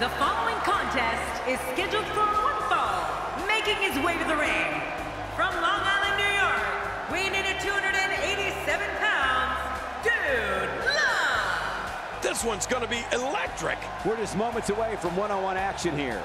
The following contest is scheduled for one fall, making his way to the ring. From Long Island, New York, weighing in at 287 pounds, Dude Love! This one's gonna be electric. We're just moments away from one-on-one action here.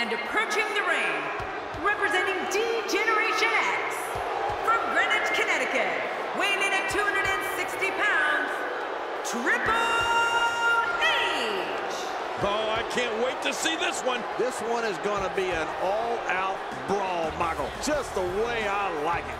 And approaching the ring, representing D Generation X, from Greenwich, Connecticut, weighing in at 260 pounds, Triple H. Oh, I can't wait to see this one. This one is gonna be an all-out brawl, Michael. Just the way I like it.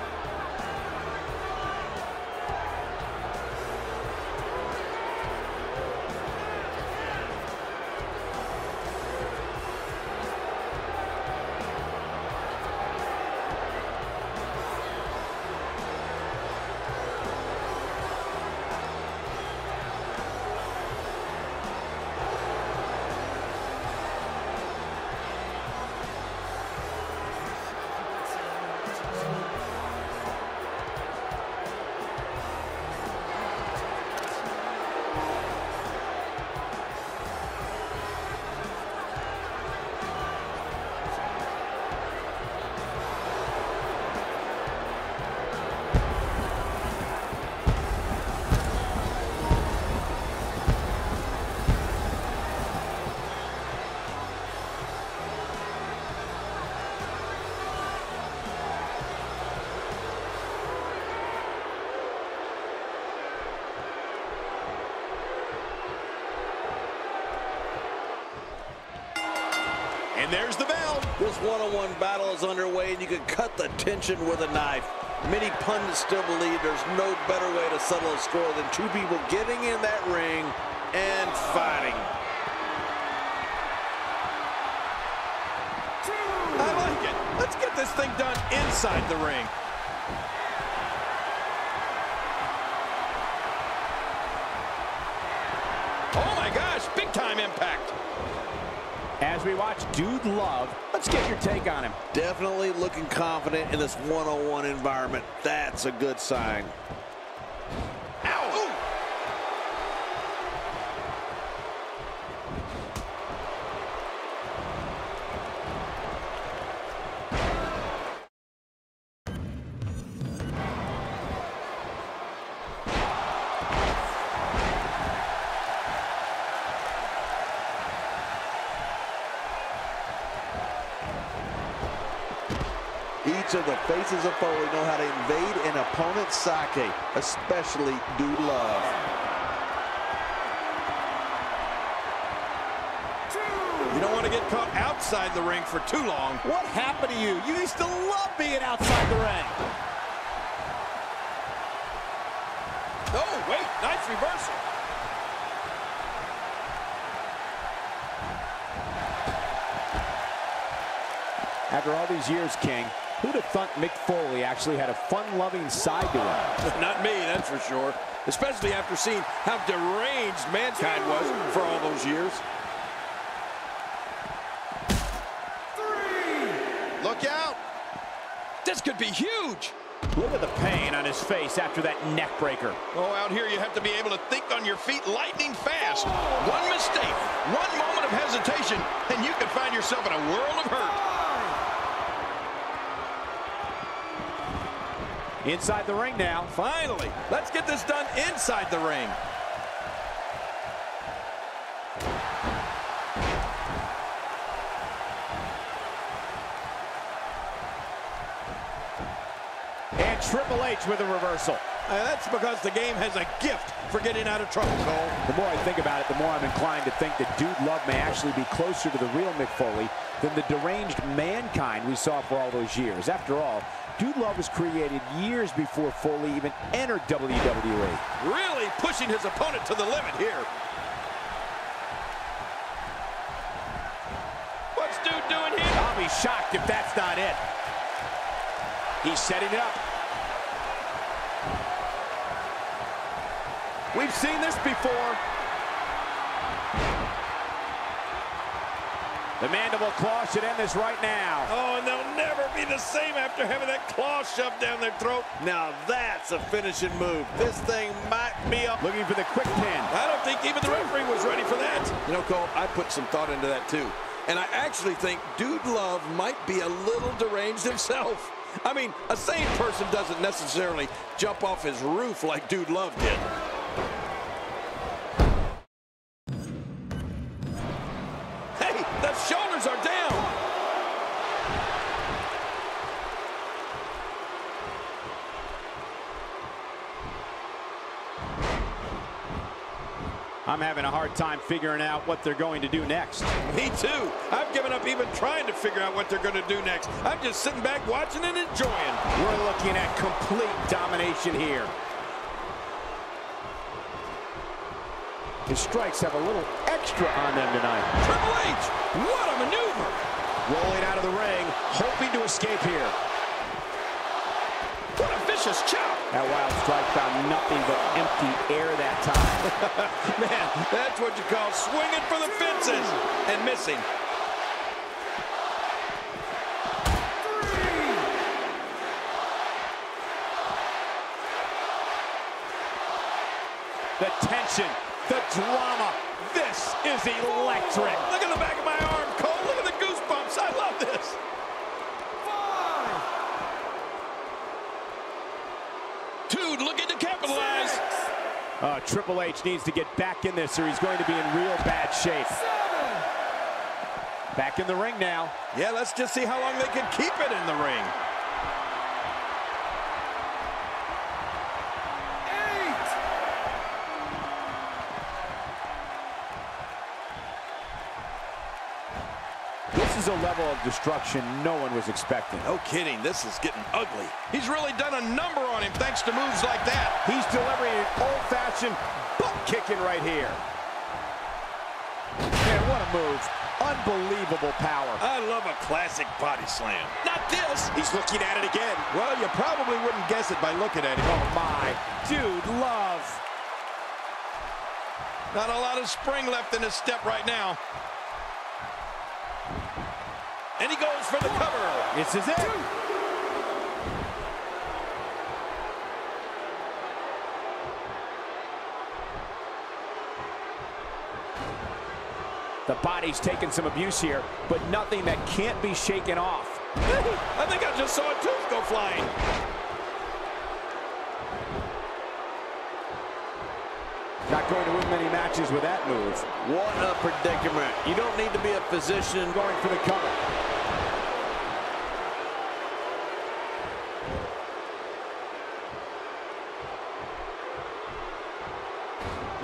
And there's the bell. This one-on-one battle is underway, and you can cut the tension with a knife. Many pundits still believe there's no better way to settle a score than two people getting in that ring and fighting. Two. I like it. Let's get this thing done inside the ring. Oh my gosh, big time impact. As we watch Dude Love, let's get your take on him. Definitely looking confident in this one-on-one environment. That's a good sign. Ow! Each of the faces of Foley know how to invade an opponent's psyche, especially Dude Love. You don't want to get caught outside the ring for too long. What happened to you? You used to love being outside the ring. Oh, wait, nice reversal. After all these years, King, who'd have thought Mick Foley actually had a fun-loving side to him? Not me, that's for sure. Especially after seeing how deranged mankind was for all those years. Three. Look out. This could be huge. Look at the pain on his face after that neck breaker. Oh, out here you have to be able to think on your feet lightning fast. One mistake, one moment of hesitation, and you can find yourself in a world of hurt. Inside the ring now. Finally, let's get this done inside the ring. Triple H with a reversal. And that's because the game has a gift for getting out of trouble, Cole. The more I think about it, the more I'm inclined to think that Dude Love may actually be closer to the real Mick Foley than the deranged mankind we saw for all those years. After all, Dude Love was created years before Foley even entered WWE. Really pushing his opponent to the limit here. What's Dude doing here? I'll be shocked if that's not it. He's setting it up. We've seen this before. The mandible claw should end this right now. Oh, and they'll never be the same after having that claw shoved down their throat. Now that's a finishing move. This thing might be up. Looking for the quick pin. I don't think even the referee was ready for that. You know, Cole, I put some thought into that too. And I actually think Dude Love might be a little deranged himself. I mean, a sane person doesn't necessarily jump off his roof like Dude Love did. Hey, the shoulders are down. I'm having a hard time figuring out what they're going to do next. Me too. I've given up even trying to figure out what they're going to do next. I'm just sitting back watching and enjoying. We're looking at complete domination here. His strikes have a little extra on them tonight. Triple H, what a maneuver. Rolling out of the ring, hoping to escape here. What a vicious chop. That wild strike found nothing but empty air that time. Man, that's what you call swinging for the fences and missing. Three. The tension, the drama, this is electric. Look at the back of my arm, Cole. Look at the goosebumps. I love this. Dude looking to capitalize. Triple H needs to get back in this or he's going to be in real bad shape. Seven. Back in the ring now. Yeah, let's just see how long they can keep it in the ring. This is a level of destruction no one was expecting. No kidding, this is getting ugly. He's really done a number on him thanks to moves like that. He's delivering an old-fashioned butt-kicking right here. Man, what a move. Unbelievable power. I love a classic body slam. Not this. He's looking at it again. Well, you probably wouldn't guess it by looking at him. Oh, my. Dude Love. Not a lot of spring left in his step right now. And he goes for the cover. This is it. Two. The body's taking some abuse here, but nothing that can't be shaken off. I think I just saw a tooth go flying. Not going to win many matches with that move. What a predicament. You don't need to be a physician going for the cover.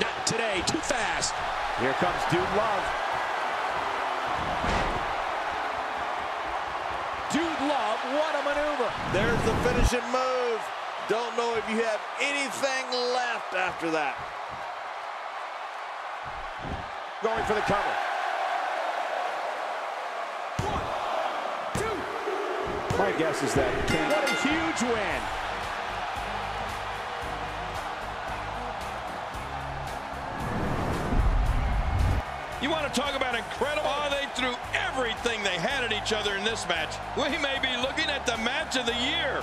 Not today, too fast. Here comes Dude Love. Dude Love, what a maneuver. There's the finishing move. Don't know if you have anything left after that. Going for the cover. One, two. My guess is that King. What a huge win. You want to talk about incredible? Oh, they threw everything they had at each other in this match. We may be looking at the match of the year.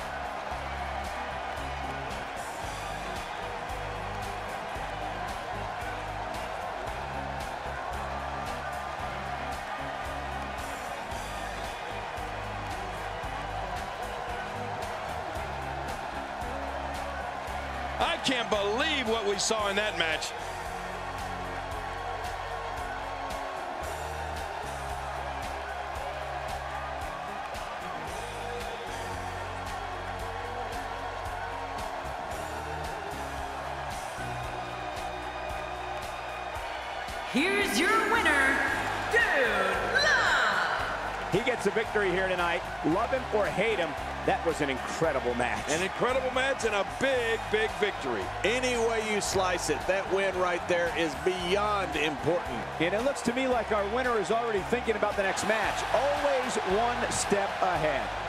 can't believe what we saw in that match. Here's your winner, Dude Love. He gets a victory here tonight. Love him or hate him, that was an incredible match. An incredible match and a big, big victory. Any way you slice it, that win right there is beyond important. And it looks to me like our winner is already thinking about the next match. Always one step ahead.